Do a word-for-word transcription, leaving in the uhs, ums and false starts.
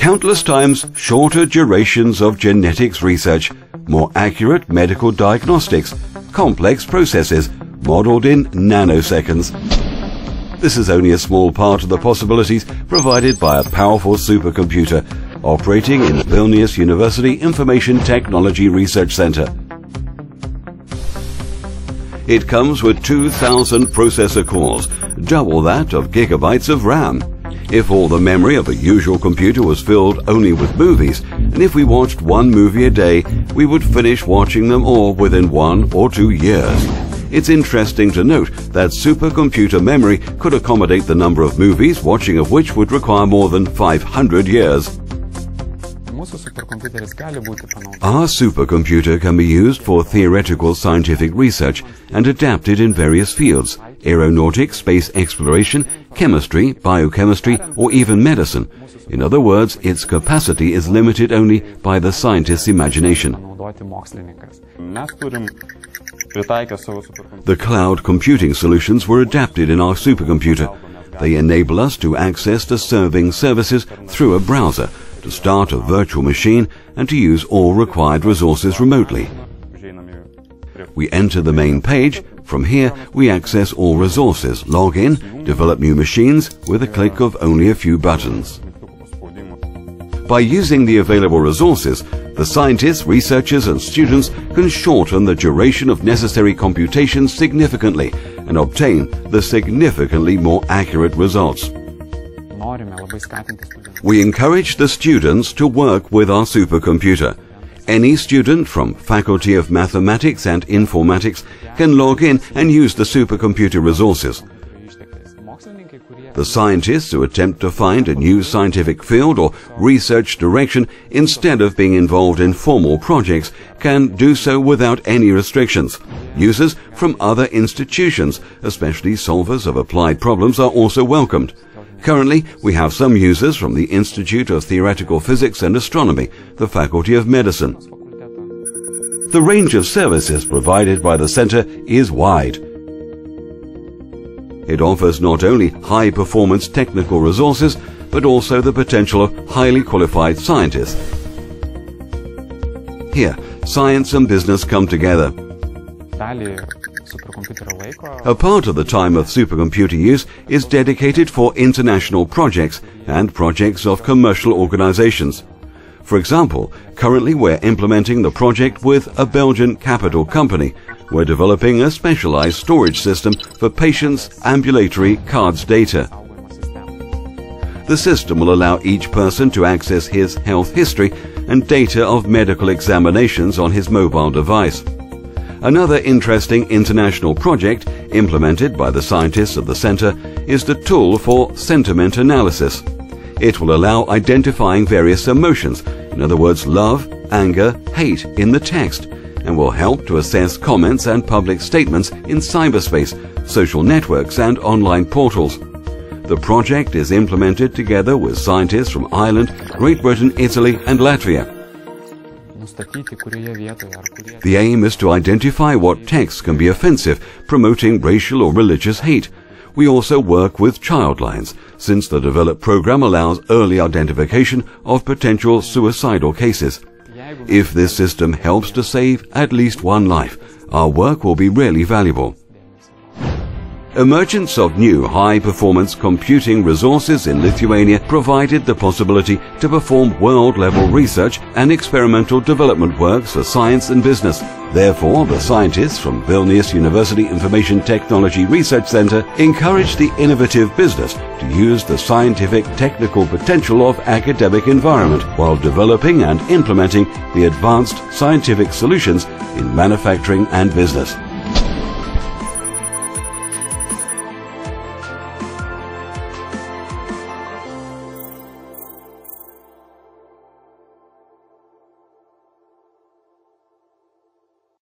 countless times shorter durations of genetics research, more accurate medical diagnostics, complex processes modeled in nanoseconds. This is only a small part of the possibilities provided by a powerful supercomputer operating in Vilnius University Information Technology Research Center. It comes with two thousand processor cores, double that of gigabytes of RAM. If all the memory of a usual computer was filled only with movies, and if we watched one movie a day, we would finish watching them all within one or two years. It's interesting to note that supercomputer memory could accommodate the number of movies watching of which would require more than five hundred years. Our supercomputer can be used for theoretical scientific research and adapted in various fields: aeronautics, space exploration, chemistry, biochemistry, or even medicine. In other words, its capacity is limited only by the scientist's imagination. The cloud computing solutions were adapted in our supercomputer. They enable us to access the serving services through a browser, to start a virtual machine, and to use all required resources remotely. We enter the main page. From here, we access all resources, log in, develop new machines with a click of only a few buttons. By using the available resources, the scientists, researchers, and students can shorten the duration of necessary computations significantly and obtain the significantly more accurate results. We encourage the students to work with our supercomputer. Any student from Faculty of Mathematics and Informatics can log in and use the supercomputer resources. The scientists who attempt to find a new scientific field or research direction instead of being involved in formal projects can do so without any restrictions. Users from other institutions, especially solvers of applied problems, are also welcomed. Currently, we have some users from the Institute of Theoretical Physics and Astronomy, the Faculty of Medicine. The range of services provided by the center is wide. It offers not only high-performance technical resources, but also the potential of highly qualified scientists. Here, science and business come together. A part of the time of supercomputer use is dedicated for international projects and projects of commercial organizations. For example, currently we're implementing the project with a Belgian capital company. We're developing a specialized storage system for patients' ambulatory cards data. The system will allow each person to access his health history and data of medical examinations on his mobile device. Another interesting international project implemented by the scientists of the center is the tool for sentiment analysis. It will allow identifying various emotions, in other words, love, anger, hate, in the text, and will help to assess comments and public statements in cyberspace, social networks, and online portals. The project is implemented together with scientists from Ireland, Great Britain, Italy, and Latvia. The aim is to identify what texts can be offensive, promoting racial or religious hate. We also work with child lines, since the developed program allows early identification of potential suicidal cases. If this system helps to save at least one life, our work will be really valuable. Emergence of new high-performance computing resources in Lithuania provided the possibility to perform world-level research and experimental development works for science and business. Therefore, the scientists from Vilnius University Information Technology Research Center encourage the innovative business to use the scientific technical potential of academic environment while developing and implementing the advanced scientific solutions in manufacturing and business.